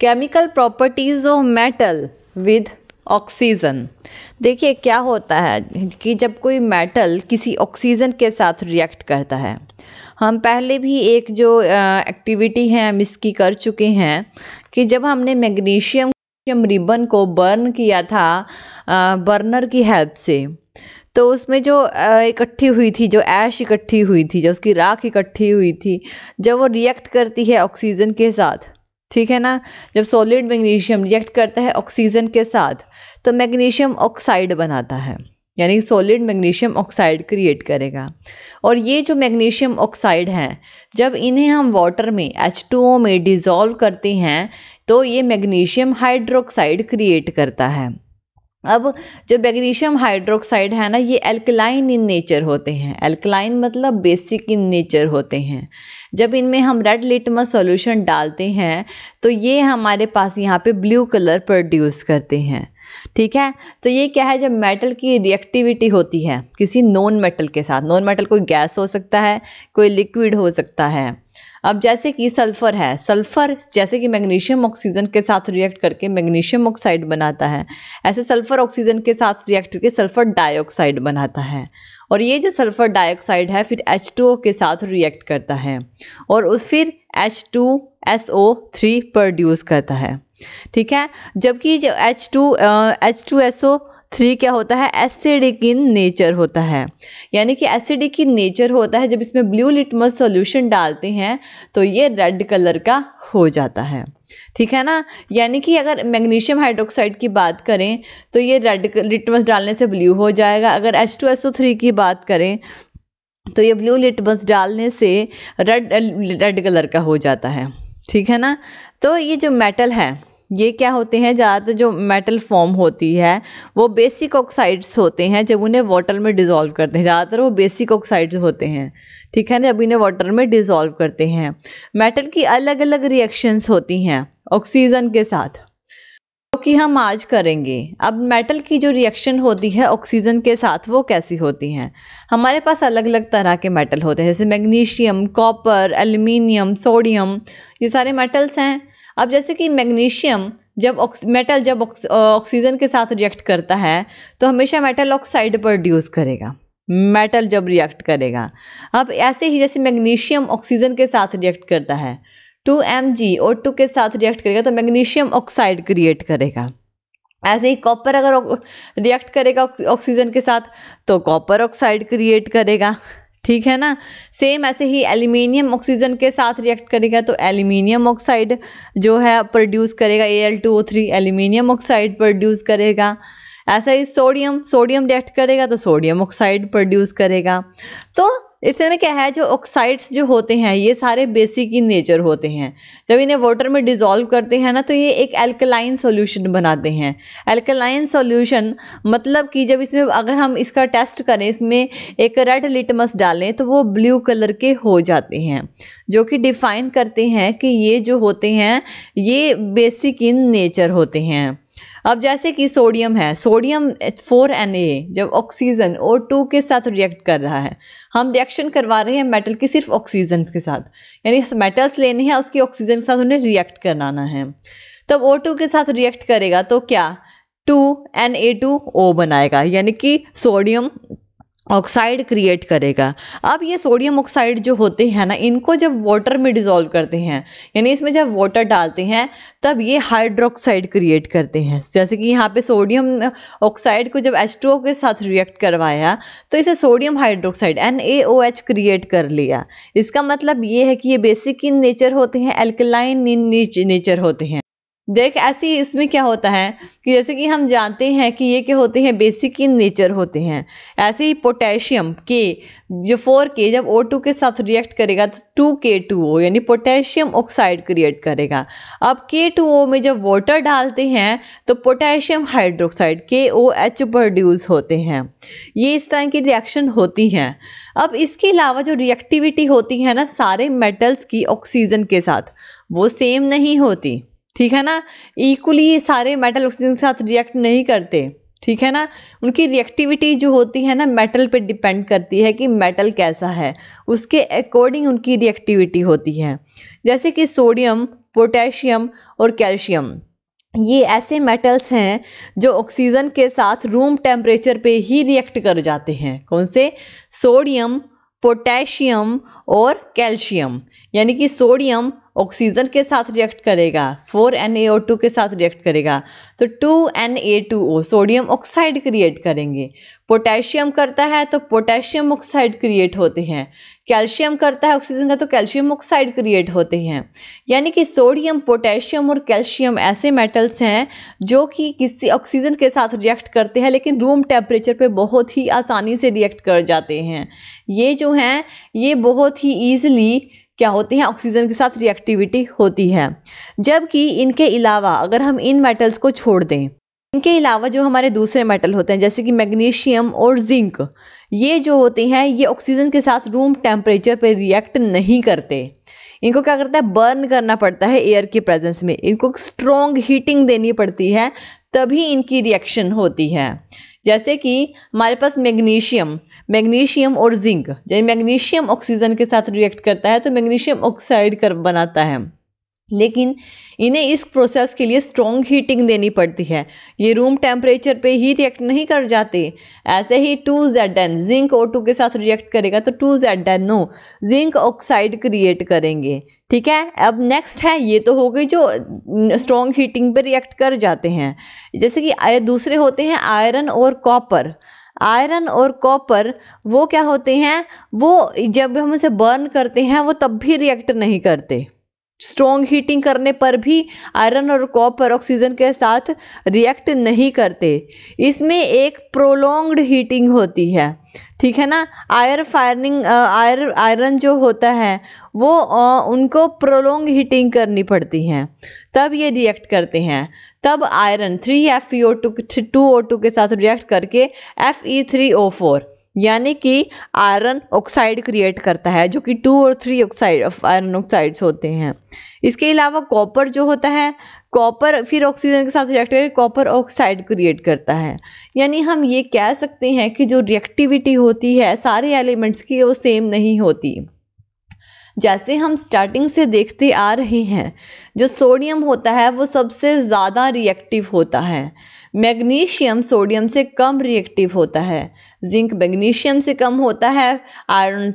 Chemical properties of metal with oxygen. देखिए क्या होता है कि जब कोई मेटल किसी ऑक्सीजन के साथ रिएक्ट करता है, हम पहले भी एक जो एक्टिविटी है हम इसकी कर चुके हैं कि जब हमने मैग्नीशियम रिबन को बर्न किया था बर्नर की हेल्प से, तो उसमें जो इकट्ठी हुई थी, जो ऐश इकट्ठी हुई थी, जो उसकी राख इकट्ठी हुई थी, जब वो रिएक्ट करती है ऑक्सीजन के साथ, ठीक है ना, जब सॉलिड मैग्नीशियम रिएक्ट करता है ऑक्सीजन के साथ तो मैग्नीशियम ऑक्साइड बनाता है, यानी सॉलिड मैग्नीशियम ऑक्साइड क्रिएट करेगा। और ये जो मैग्नीशियम ऑक्साइड हैं जब इन्हें हम वाटर में H2O में डिज़ोल्व करते हैं तो ये मैग्नीशियम हाइड्रोक्साइड क्रिएट करता है। अब जो मैग्नीशियम हाइड्रोक्साइड है ना, ये एल्कलाइन इन नेचर होते हैं, एल्कलाइन मतलब बेसिक इन नेचर होते हैं। जब इनमें हम रेड लिटमस सॉल्यूशन डालते हैं तो ये हमारे पास यहाँ पे ब्लू कलर प्रोड्यूस करते हैं, ठीक है। तो ये क्या है, जब मेटल की रिएक्टिविटी होती है किसी नॉन मेटल के साथ, नॉन मेटल कोई गैस हो सकता है, कोई लिक्विड हो सकता है। अब जैसे कि सल्फर है, सल्फर जैसे कि मैग्नीशियम ऑक्सीजन के साथ रिएक्ट करके मैग्नीशियम ऑक्साइड बनाता है, ऐसे सल्फर ऑक्सीजन के साथ रिएक्ट करके सल्फर डाइऑक्साइड बनाता है। और ये जो सल्फर डाइऑक्साइड है फिर H2O के साथ रिएक्ट करता है और उस फिर H2SO3 प्रोड्यूस करता है, ठीक है। जबकि जो H2SO3 क्या होता है, एसिडिक इन नेचर होता है, यानी कि एसिडिक इन नेचर होता है। जब इसमें ब्लू लिटमस सॉल्यूशन डालते हैं तो ये रेड कलर का हो जाता है, ठीक है ना। यानी कि अगर मैग्नीशियम हाइड्रोक्साइड की बात करें तो ये रेड लिटमस डालने से ब्लू हो जाएगा, अगर H2SO3 की बात करें तो ये ब्लू लिटमस डालने से रेड कलर का हो जाता है, ठीक है ना। तो ये जो मेटल है ये क्या होते हैं, ज़्यादातर जो मेटल फॉर्म होती है वो बेसिक ऑक्साइड्स होते हैं। जब उन्हें वाटर में डिज़ोल्व करते हैं ज़्यादातर वो बेसिक ऑक्साइड्स होते हैं, ठीक है ना। जब इन्हें वाटर में डिज़ोल्व करते हैं, मेटल की अलग अलग रिएक्शंस होती हैं ऑक्सीजन के साथ, जो कि हम आज करेंगे। अब मेटल की जो रिएक्शन होती है ऑक्सीजन के साथ वो कैसी होती हैं, हमारे पास अलग अलग तरह के मेटल होते हैं, जैसे मैग्नीशियम, कॉपर, एल्युमिनियम, सोडियम, ये सारे मेटल्स हैं। अब जैसे कि मैग्नीशियम जब ऑक्सीजन के साथ रिएक्ट करता है तो हमेशा मेटल ऑक्साइड प्रोड्यूस करेगा, मेटल जब रिएक्ट करेगा। अब ऐसे ही जैसे मैग्नीशियम ऑक्सीजन के साथ रिएक्ट करता है 2MgO2 के साथ रिएक्ट करेगा तो मैग्नीशियम ऑक्साइड क्रिएट करेगा। ऐसे ही कॉपर अगर रिएक्ट करेगा ऑक्सीजन के साथ तो कॉपर ऑक्साइड क्रिएट करेगा, ठीक है ना। सेम ऐसे ही एल्यूमिनियम ऑक्सीजन के साथ रिएक्ट करेगा तो एल्यूमिनियम ऑक्साइड जो है प्रोड्यूस करेगा, Al2O3 एल्यूमिनियम ऑक्साइड प्रोड्यूस करेगा। ऐसा ही सोडियम रिएक्ट करेगा तो सोडियम ऑक्साइड प्रोड्यूस करेगा। तो इसमें क्या है, जो ऑक्साइड्स जो होते हैं ये सारे बेसिक इन नेचर होते हैं। जब इन्हें वाटर में डिज़ोल्व करते हैं ना तो ये एक एल्कलाइन सॉल्यूशन बनाते हैं। एल्कलाइन सॉल्यूशन मतलब कि जब इसमें अगर हम इसका टेस्ट करें, इसमें एक रेड लिटमस डालें तो वो ब्लू कलर के हो जाते हैं, जो कि डिफाइन करते हैं कि ये जो होते हैं ये बेसिक इन नेचर होते हैं। अब जैसे कि सोडियम है, सोडियम 4Na जब ऑक्सीजन O2 के साथ रिएक्ट कर रहा है, हम रिएक्शन करवा रहे हैं मेटल की सिर्फ ऑक्सीजन के साथ, यानी मेटल्स लेने हैं उसकी ऑक्सीजन के साथ उन्हें रिएक्ट कराना है। तब O2 के साथ रिएक्ट करेगा तो क्या 2Na2O बनाएगा, यानी कि सोडियम ऑक्साइड क्रिएट करेगा। अब ये सोडियम ऑक्साइड जो होते हैं ना, इनको जब वाटर में डिज़ोल्व करते हैं, यानी इसमें जब वाटर डालते हैं तब ये हाइड्रोक्साइड क्रिएट करते हैं। जैसे कि यहाँ पे सोडियम ऑक्साइड को जब H2O के साथ रिएक्ट करवाया तो इसे सोडियम हाइड्रोक्साइड NaOH क्रिएट कर लिया। इसका मतलब ये है कि ये बेसिक इन नेचर होते हैं, एल्कलाइन इन नेचर होते हैं। देख ऐसे ही इसमें क्या होता है कि जैसे कि हम जानते हैं कि ये क्या होते हैं, बेसिक इन नेचर होते हैं। ऐसे ही पोटेशियम के जो 4K जब O2 के साथ रिएक्ट करेगा तो 2K2O यानी पोटेशियम ऑक्साइड क्रिएट करेगा। अब K2O में जब वाटर डालते हैं तो पोटेशियम हाइड्रोक्साइड KOH प्रोड्यूस होते हैं। ये इस तरह की रिएक्शन होती हैं। अब इसके अलावा जो रिएक्टिविटी होती है ना सारे मेटल्स की ऑक्सीजन के साथ वो सेम नहीं होती, ठीक है ना। इक्वली सारे मेटल ऑक्सीजन के साथ रिएक्ट नहीं करते, ठीक है ना। उनकी रिएक्टिविटी जो होती है ना मेटल पे डिपेंड करती है कि मेटल कैसा है, उसके अकॉर्डिंग उनकी रिएक्टिविटी होती है। जैसे कि सोडियम पोटेशियम और कैल्शियम। ये ऐसे मेटल्स हैं जो ऑक्सीजन के साथ रूम टेम्परेचर पे ही रिएक्ट कर जाते हैं। कौन से? सोडियम, पोटेशियम और कैल्शियम। यानी कि सोडियम ऑक्सीजन के साथ रिएक्ट करेगा, 4Na(O2) के साथ रिएक्ट करेगा तो 2Na2O सोडियम ऑक्साइड क्रिएट करेंगे। पोटेशियम करता है तो पोटेशियम ऑक्साइड क्रिएट होते हैं, कैल्शियम करता है ऑक्सीजन का तो कैल्शियम ऑक्साइड क्रिएट होते हैं। यानी कि सोडियम, पोटेशियम और कैल्शियम ऐसे मेटल्स हैं जो कि किसी ऑक्सीजन के साथ रिएक्ट करते हैं लेकिन रूम टेम्परेचर पे बहुत ही आसानी से रिएक्ट कर जाते हैं। ये जो हैं ये बहुत ही ईजिली क्या होते हैं, ऑक्सीजन के साथ रिएक्टिविटी होती है। जबकि इनके अलावा अगर हम इन मेटल्स को छोड़ दें, इनके अलावा जो हमारे दूसरे मेटल होते हैं जैसे कि मैग्नीशियम और जिंक, ये जो होते हैं ये ऑक्सीजन के साथ रूम टेम्परेचर पर रिएक्ट नहीं करते। इनको क्या करता है, बर्न करना पड़ता है एयर के प्रेजेंस में, इनको स्ट्रॉन्ग हीटिंग देनी पड़ती है तभी इनकी रिएक्शन होती है। जैसे कि हमारे पास मैग्नीशियम और जिंक, जैसे मैग्नीशियम ऑक्सीजन के साथ रिएक्ट करता है तो मैग्नीशियम ऑक्साइड बनाता है, लेकिन इन्हें इस प्रोसेस के लिए स्ट्रॉन्ग हीटिंग देनी पड़ती है, ये रूम टेम्परेचर पे ही रिएक्ट नहीं कर जाते। ऐसे ही 2Zn जिंक O2 के साथ रिएक्ट करेगा तो 2ZnO जिंक ऑक्साइड क्रिएट करेंगे। ठीक है, अब नेक्स्ट है, ये तो हो गई जो स्ट्रॉन्ग हीटिंग पे रिएक्ट कर जाते हैं। जैसे कि दूसरे होते हैं आयरन और कॉपर। आयरन और कॉपर वो क्या होते हैं, वो जब हम उसे बर्न करते हैं वो तब भी रिएक्ट नहीं करते, स्ट्रॉन्ग हीटिंग करने पर भी आयरन और कॉपर ऑक्सीजन के साथ रिएक्ट नहीं करते। इसमें एक प्रोलोंग्ड हीटिंग होती है, ठीक है ना। आयरन जो होता है वो उनको प्रोलोंग हीटिंग करनी पड़ती है तब ये रिएक्ट करते हैं। तब आयरन 3Fe2O2 के साथ रिएक्ट करके Fe3O4 यानी कि आयरन ऑक्साइड क्रिएट करता है, जो कि 2 और 3 ऑक्साइड आयरन ऑक्साइड्स होते हैं। इसके अलावा कॉपर जो होता है, कॉपर फिर ऑक्सीजन के साथ रिएक्ट करके कॉपर ऑक्साइड क्रिएट करता है। यानी हम ये कह सकते हैं कि जो रिएक्टिविटी होती है सारे एलिमेंट्स की वो सेम नहीं होती। जैसे हम स्टार्टिंग से देखते आ रहे हैं, जो सोडियम होता है वो सबसे ज़्यादा रिएक्टिव होता है, मैग्नीशियम सोडियम से कम रिएक्टिव होता है, जिंक मैग्नीशियम से कम होता है, आयरन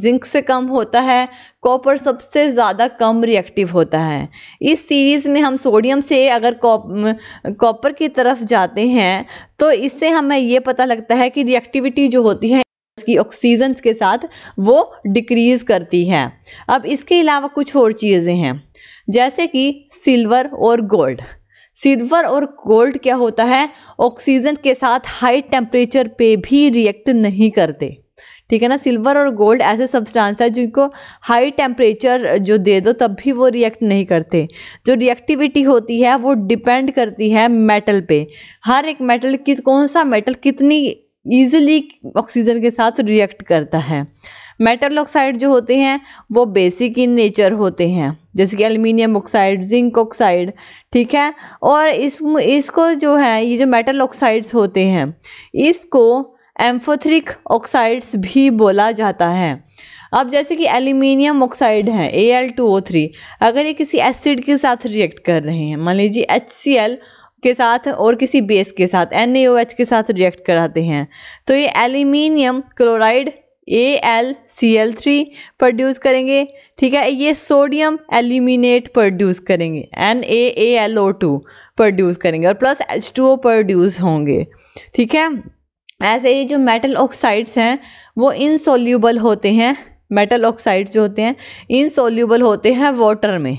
जिंक से कम होता है, कॉपर सबसे ज़्यादा कम रिएक्टिव होता है। इस सीरीज़ में हम सोडियम से अगर कॉपर की तरफ जाते हैं तो इससे हमें ये पता लगता है कि रिएक्टिविटी जो होती है की ऑक्सीजन के साथ वो डिक्रीज करती है। अब इसके अलावा कुछ और चीज़ें हैं जैसे कि सिल्वर और गोल्ड। सिल्वर और गोल्ड क्या होता है, ऑक्सीजन के साथ हाई टेम्परेचर पे भी रिएक्ट नहीं करते। ठीक है ना, सिल्वर और गोल्ड ऐसे सब्सटेंस है जिनको हाई टेम्परेचर जो दे दो तब भी वो रिएक्ट नहीं करते। जो रिएक्टिविटी होती है वो डिपेंड करती है मेटल पे, हर एक मेटल की कौन सा मेटल कितनी ईजिली ऑक्सीजन के साथ रिएक्ट करता है। मेटल ऑक्साइड जो होते हैं वो बेसिक इन नेचर होते हैं जैसे कि एल्युमिनियम ऑक्साइड, जिंक ऑक्साइड, ठीक है। और इसको जो है ये जो मेटल ऑक्साइड्स होते हैं इसको एम्फोथेरिक ऑक्साइड्स भी बोला जाता है। अब जैसे कि एल्यूमिनियम ऑक्साइड है Al2O3, अगर ये किसी एसिड के साथ रिएक्ट कर रहे हैं, मान लीजिए HCl के साथ और किसी बेस के साथ NaOH के साथ रिएक्ट कराते हैं तो ये एल्यूमिनियम क्लोराइड AlCl3 प्रोड्यूस करेंगे। ठीक है, ये सोडियम एल्यूमिनेट प्रोड्यूस करेंगे, NaAlO2 प्रोड्यूस करेंगे और प्लस H2O प्रोड्यूस होंगे। ठीक है, ऐसे ही जो मेटल ऑक्साइड्स हैं वो इनसॉल्यूबल होते हैं। मेटल ऑक्साइड्स जो होते हैं इनसॉल्यूबल होते हैं वाटर में।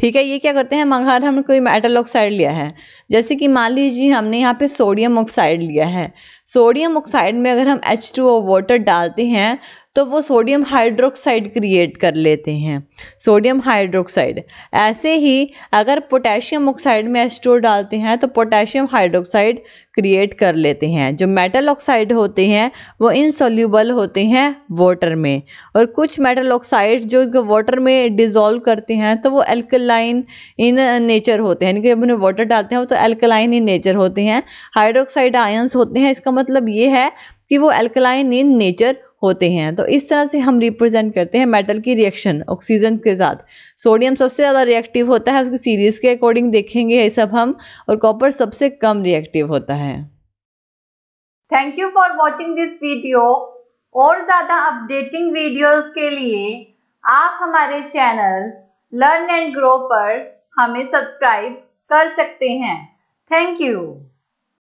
ठीक है, ये क्या करते हैं, अगर हमने कोई मेटल ऑक्साइड लिया है जैसे कि मान लीजिए हमने यहाँ पे सोडियम ऑक्साइड लिया है, सोडियम ऑक्साइड में अगर हम H2O वाटर डालते हैं तो वो सोडियम हाइड्रोक्साइड क्रिएट कर लेते हैं, सोडियम हाइड्रोक्साइड। ऐसे ही अगर पोटेशियम ऑक्साइड में H2O डालते हैं तो पोटेशियम हाइड्रोक्साइड क्रिएट कर लेते हैं। जो मेटल ऑक्साइड होते हैं वो इनसॉल्यूबल होते हैं वाटर में, और कुछ मेटल ऑक्साइड जो वाटर में डिजोल्व करते हैं तो वो एल्कलाइन इन नेचर होते हैं, यानी कि जब उन्हें वाटर डालते हैं वो तो एल्कलाइन इन नेचर होते हैं। हाइड्रोक्साइड आयंस होते हैं, इसका मतलब ये है कि वो अल्कलाइन इन नेचर होते हैं। तो इस तरह से हम रिप्रेजेंट करते हैं मेटल की रिएक्शन ऑक्सीजन के साथ। सोडियम सबसे ज़्यादा रिएक्टिव होता है, उसकी सीरीज के अकॉर्डिंग देखेंगे ये सब हम, और कॉपर सबसे कम रिएक्टिव होता है। Thank you for watching this video. और ज़्यादा अपडेटिंग वीडियोस के लिए आप हमारे चैनल लर्न एंड ग्रो पर हमें सब्सक्राइब कर सकते हैं। Thank you.